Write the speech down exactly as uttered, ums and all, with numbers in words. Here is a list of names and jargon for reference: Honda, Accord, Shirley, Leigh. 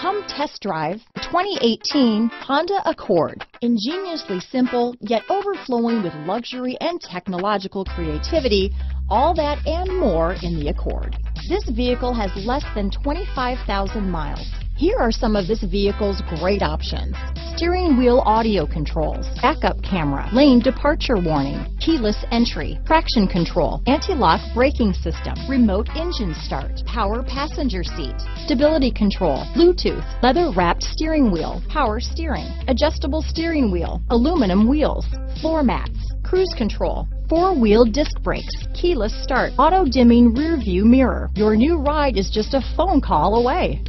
Come test drive twenty eighteen Honda Accord. Ingeniously simple, yet overflowing with luxury and technological creativity, all that and more in the Accord. This vehicle has less than twenty-five thousand miles. Here are some of this vehicle's great options: steering wheel audio controls, backup camera, lane departure warning, keyless entry, traction control, anti-lock braking system, remote engine start, power passenger seat, stability control, Bluetooth, leather-wrapped steering wheel, power steering, adjustable steering wheel, aluminum wheels, floor mats, cruise control, four-wheel disc brakes, keyless start, auto-dimming rear-view mirror. Your new ride is just a phone call away.